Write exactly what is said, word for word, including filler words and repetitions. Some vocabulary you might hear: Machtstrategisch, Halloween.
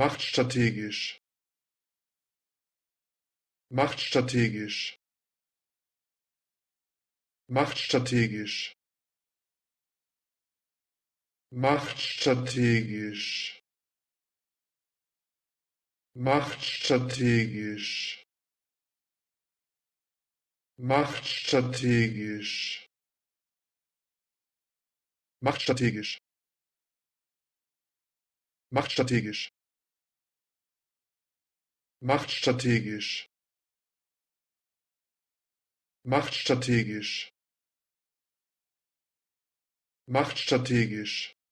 Machtstrategisch. Machtstrategisch. Machtstrategisch. Machtstrategisch. Machtstrategisch. Machtstrategisch. Machtstrategisch. Machtstrategisch. Machtstrategisch. Machtstrategisch. Machtstrategisch.